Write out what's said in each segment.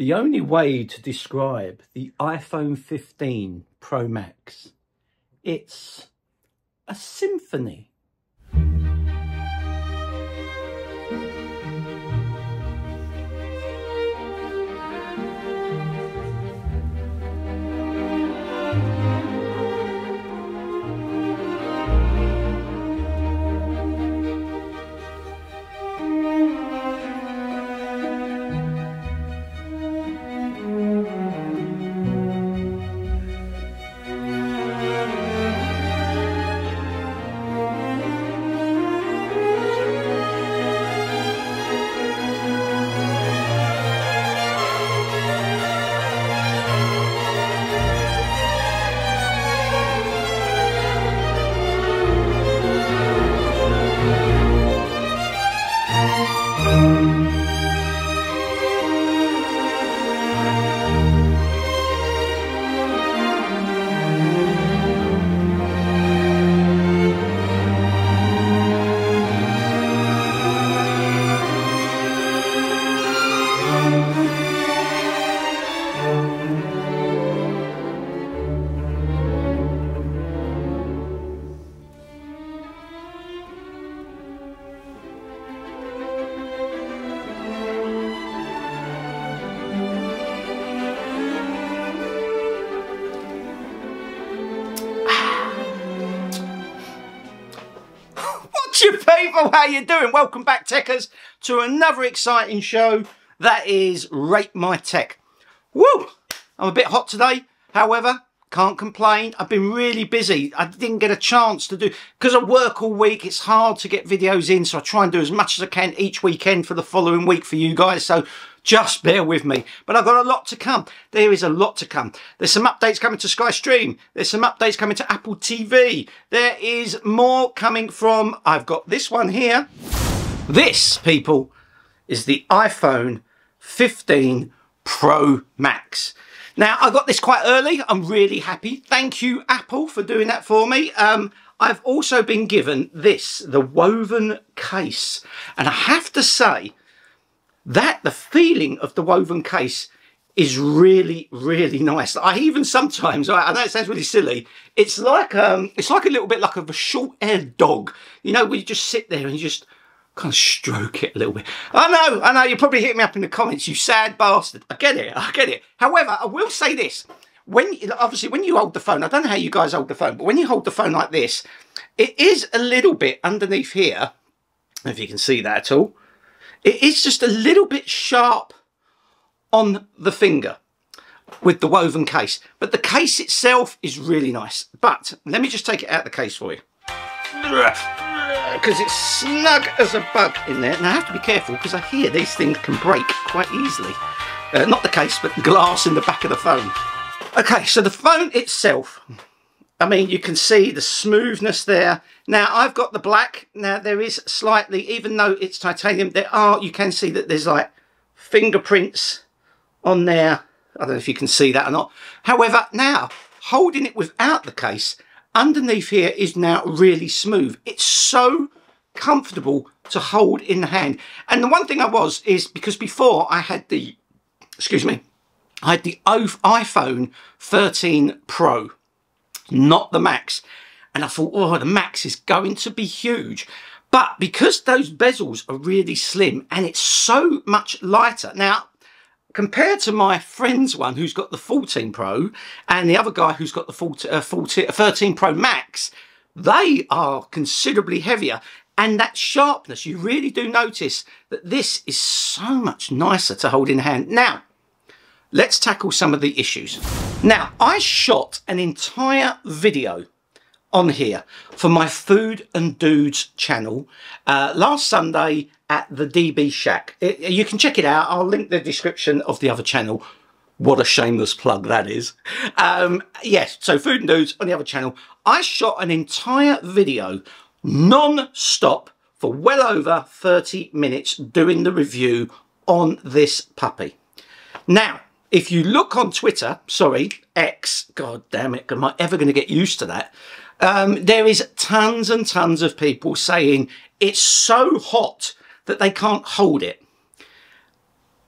The only way to describe the iPhone 15 Pro Max, it's a symphony. People, how you doing? Welcome back, techers, to another exciting show that is Rate My Tech. Woo! I'm a bit hot today, however, can't complain. I've been really busy. I didn't get a chance to do, because I work all week, it's hard to get videos in, so I try and do as much as I can each weekend for the following week for you guys, so just bear with me. But I've got a lot to come. There is a lot to come. There's some updates coming to Skystream. There's some updates coming to Apple TV. There is more coming from, I've got this one here. This, people, is the iPhone 15 Pro Max. Now, I got this quite early. I'm really happy. Thank you, Apple, for doing that for me. I've also been given this, the woven case. And I have to say, that the feeling of the woven case is really, really nice. I even sometimes, I know it sounds really silly, it's like a little bit like of a short-haired dog, you know, where you just sit there and you just kind of stroke it a little bit. I know, you probably hit me up in the comments, you sad bastard. I get it, I get it. However, I will say this, obviously when you hold the phone, I don't know how you guys hold the phone, but when you hold the phone like this, it is a little bit underneath here, if you can see that at all. It is just a little bit sharp on the finger with the woven case. But the case itself is really nice. But let me just take it out of the case for you, because it's snug as a bug in there. And I have to be careful because I hear these things can break quite easily. Not the case, but the glass in the back of the phone. Okay, so the phone itself, I mean, you can see the smoothness there. Now, I've got the black. Now, there is slightly, even though it's titanium, there are, you can see that there's like fingerprints on there. I don't know if you can see that or not. However, now, holding it without the case, underneath here is now really smooth. It's so comfortable to hold in the hand. And the one thing I was is, because before I had the, excuse me, I had the iPhone 13 Pro. Not the Max, and I thought, oh, the Max is going to be huge, but because those bezels are really slim and it's so much lighter now compared to my friend's one who's got the 14 Pro and the other guy who's got the 13 Pro Max, they are considerably heavier, and that sharpness, you really do notice that this is so much nicer to hold in hand. Now let's tackle some of the issues. Now, I shot an entire video on here for my Food and Dudes channel last Sunday at the DB Shack. You can check it out. I'll link the description of the other channel. What a shameless plug that is. Yes, so Food and Dudes on the other channel. I shot an entire video non-stop for well over 30 minutes doing the review on this puppy. Now, if you look on Twitter, sorry, X, god damn it, am I ever going to get used to that? There is tons and tons of people saying it's so hot that they can't hold it.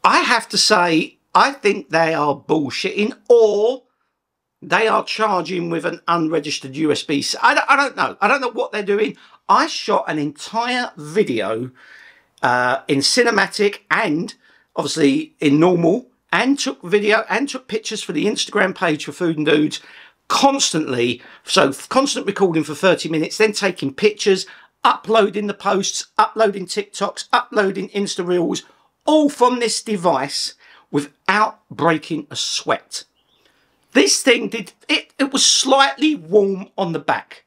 I have to say I think they are bullshitting, or they are charging with an unregistered USB. I don't know. I don't know what they're doing. I shot an entire video in cinematic and obviously in normal, and took video and took pictures for the Instagram page for Food and Dudes constantly. So constant recording for 30 minutes, then taking pictures, uploading the posts, uploading TikToks, uploading Insta Reels, all from this device without breaking a sweat. This thing did, it was slightly warm on the back.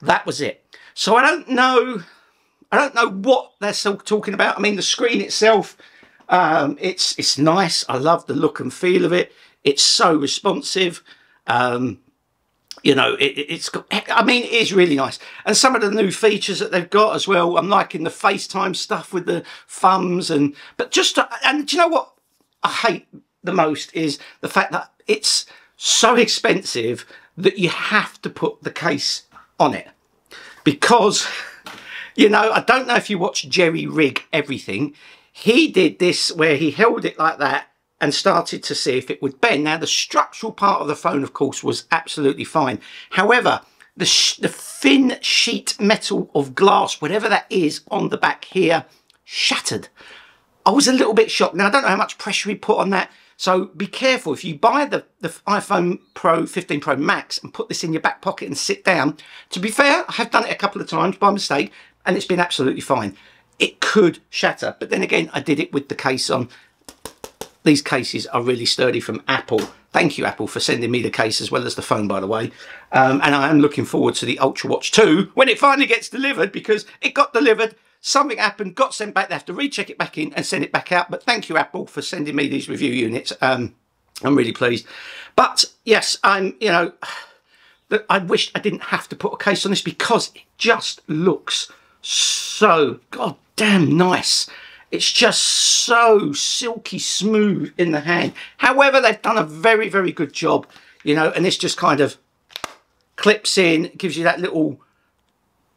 That was it. So I don't know what they're still talking about. I mean, the screen itself, it's nice. I love the look and feel of it. It's so responsive. You know, it's got, I mean, it is really nice. And some of the new features that they've got as well, I'm liking the FaceTime stuff with the thumbs, and and do you know what I hate the most is the fact that it's so expensive that you have to put the case on it. Because, you know, I don't know if you watch Jerry Rig Everything. He did this where he held it like that and started to see if it would bend. Now, the structural part of the phone, of course, was absolutely fine. However, the thin sheet metal of glass, whatever that is on the back here, shattered. I was a little bit shocked. Now, I don't know how much pressure he put on that. So be careful. If you buy the iPhone 15 Pro Max and put this in your back pocket and sit down, to be fair, I have done it a couple of times by mistake, and it's been absolutely fine. It could shatter. But then again, I did it with the case on. These cases are really sturdy from Apple. Thank you, Apple, for sending me the case as well as the phone, by the way. And I am looking forward to the Ultra Watch 2 when it finally gets delivered, because it got delivered. Something happened, got sent back. They have to recheck it back in and send it back out. But thank you, Apple, for sending me these review units. I'm really pleased. But yes, you know, I wish I didn't have to put a case on this, because it just looks so goddamn nice. It's just so silky smooth in the hand. However, they've done a very, very good job, you know, and this just kind of clips in, gives you that little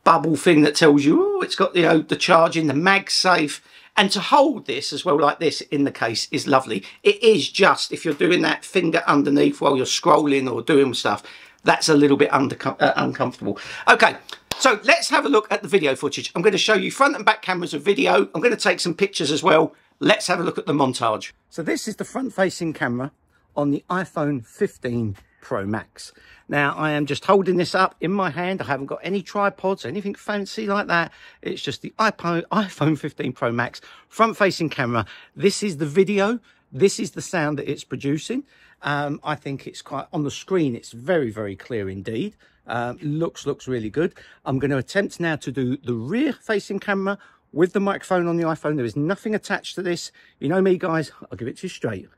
bubble thing that tells you, oh, it's got, you know, the charging, the MagSafe, and to hold this as well like this in the case is lovely. It is just, if you're doing that finger underneath while you're scrolling or doing stuff, that's a little bit uncomfortable. Okay, so let's have a look at the video footage. I'm going to show you front and back cameras of video. I'm going to take some pictures as well. Let's have a look at the montage. So this is the front-facing camera on the iPhone 15 Pro Max. Now I am just holding this up in my hand. I haven't got any tripods, anything fancy like that. It's just the iPhone 15 Pro Max front-facing camera. This is the video. This is the sound that it's producing. I think it's quite, on the screen, it's very, very clear indeed. Looks really good. I'm going to attempt now to do the rear-facing camera with the microphone on the iPhone. There is nothing attached to this. You know me, guys. I'll give it to you straight.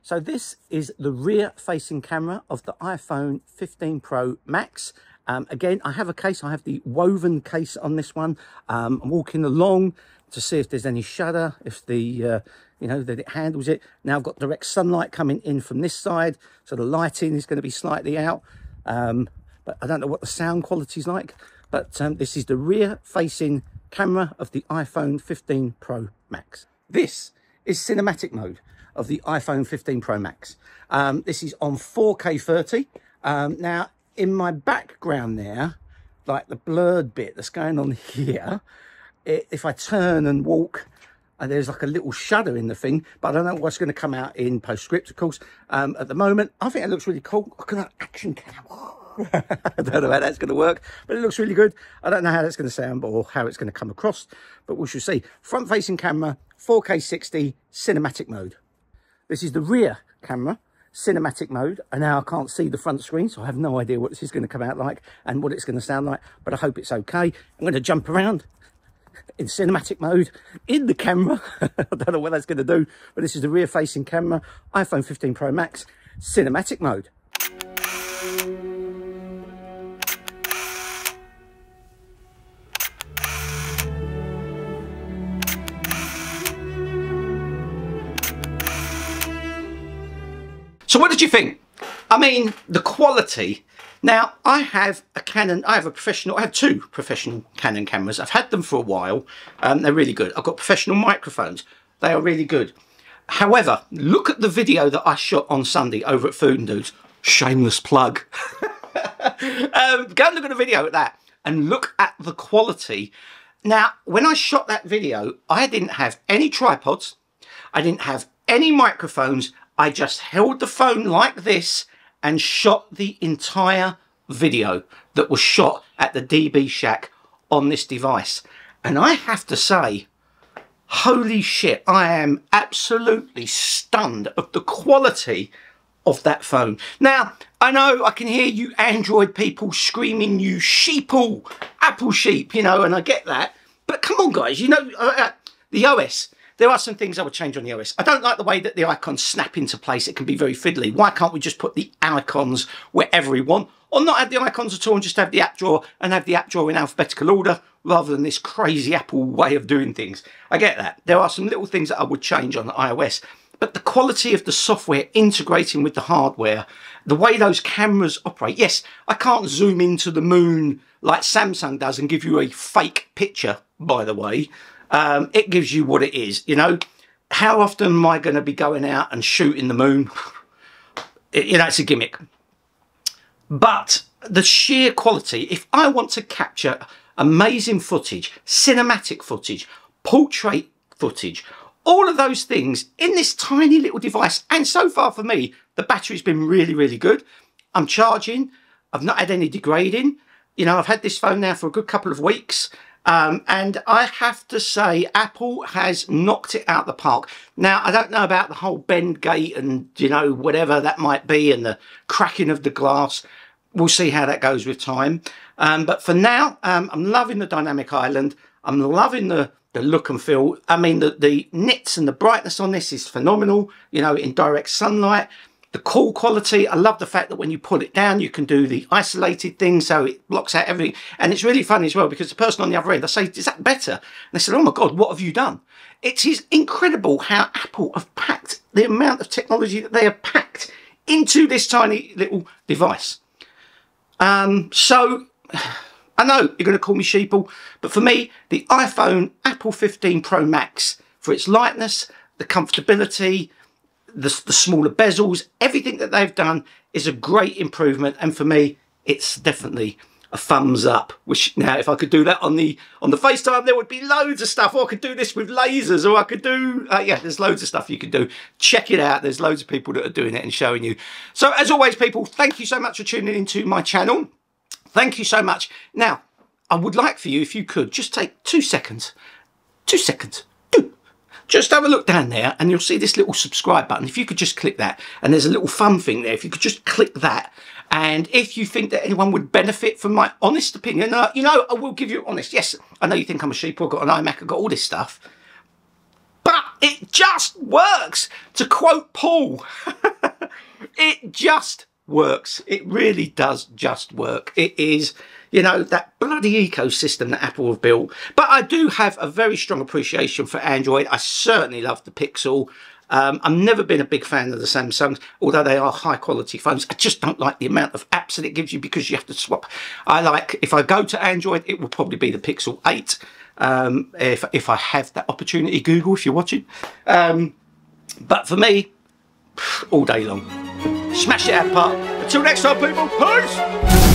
So this is the rear-facing camera of the iPhone 15 Pro Max. Again, I have a case. I have the woven case on this one. I'm walking along to see if there's any shudder, if the, you know, that it handles it. Now I've got direct sunlight coming in from this side, so the lighting is going to be slightly out. But I don't know what the sound quality is like. But this is the rear-facing camera of the iPhone 15 Pro Max. This is cinematic mode of the iPhone 15 Pro Max. This is on 4K 30. Now, in my background there, like the blurred bit that's going on here, if I turn and walk, there's like a little shudder in the thing, but I don't know what's going to come out in postscript, of course. At the moment, I think it looks really cool. Look at that action cam. I don't know how that's going to work, but it looks really good. I don't know how that's going to sound or how it's going to come across, but we shall see. Front-facing camera, 4K 60, cinematic mode. This is the rear camera, cinematic mode. And now I can't see the front screen, so I have no idea what this is going to come out like and what it's going to sound like, but I hope it's okay. I'm going to jump around in cinematic mode in the camera. I don't know what that's going to do, but this is the rear-facing camera, iPhone 15 Pro Max, cinematic mode. So what did you think? I mean, the quality. Now, I have a Canon, I have two professional Canon cameras. I've had them for a while. They're really good. I've got professional microphones. They are really good. However, look at the video that I shot on Sunday over at Food and Dudes. Shameless plug. Go and look at the video at that and look at the quality. Now, when I shot that video, I didn't have any tripods. I didn't have any microphones. I just held the phone like this and shot the entire video that was shot at the DB Shack on this device. And I have to say, holy shit, I am absolutely stunned of the quality of that phone. Now, I know I can hear you Android people screaming, you sheeple, Apple sheep, you know, and I get that. But come on, guys, you know, the OS, there are some things I would change on the OS. I don't like the way that the icons snap into place. It can be very fiddly. Why can't we just put the icons wherever we want? Or not have the icons at all and just have the app drawer and have the app drawer in alphabetical order rather than this crazy Apple way of doing things. I get that. There are some little things that I would change on iOS, but the quality of the software integrating with the hardware, the way those cameras operate. Yes, I can't zoom into the moon like Samsung does and give you a fake picture, by the way. It gives you what it is, you know. How often am I going to be going out and shooting the moon? You know, it's a gimmick. But the sheer quality, if I want to capture amazing footage, cinematic footage, portrait footage, all of those things in this tiny little device. And so far for me, the battery's been really, really good. I'm charging. I've not had any degrading. You know, I've had this phone now for a good couple of weeks. And I have to say, Apple has knocked it out of the park. Now, I don't know about the whole bend gate and, you know, whatever that might be and the cracking of the glass. We'll see how that goes with time. But for now, I'm loving the Dynamic Island. I'm loving the look and feel. I mean, the nits and the brightness on this is phenomenal, you know, in direct sunlight. The cool quality, I love the fact that when you pull it down, you can do the isolated thing, so it blocks out everything. And it's really funny as well, because the person on the other end, I say, is that better? And they said, oh my God, what have you done? It is incredible how Apple have packed the amount of technology that they have packed into this tiny little device. So, I know you're going to call me sheeple, but for me, the iPhone Apple 15 Pro Max, for its lightness, the comfortability, the smaller bezels, everything that they've done is a great improvement, and for me it's definitely a thumbs up. Which now, if I could do that on the FaceTime, there would be loads of stuff, or I could do this with lasers, or I could do yeah, there's loads of stuff you could do. Check it out, there's loads of people that are doing it and showing you. So as always, people, thank you so much for tuning into my channel. Thank you so much. Now, I would like for you, if you could just take 2 seconds, 2 seconds, just have a look down there and you'll see this little subscribe button. If you could just click that, and there's a little thumb thing there. If you could just click that, and if you think that anyone would benefit from my honest opinion, you know, I will give you honest. Yes, I know you think I'm a sheep, I've got an iMac, I've got all this stuff, but it just works. To quote Paul, it just works. It really does just work. It is, you know, that bloody ecosystem that Apple have built. But I do have a very strong appreciation for Android. I certainly love the Pixel. I've never been a big fan of the Samsungs, although they are high quality phones. I just don't like the amount of apps that it gives you because you have to swap. I like, if I go to Android, it will probably be the Pixel 8. If I have that opportunity, Google, if you're watching. But for me, all day long. Smash it out of the park. Until next time, people, peace!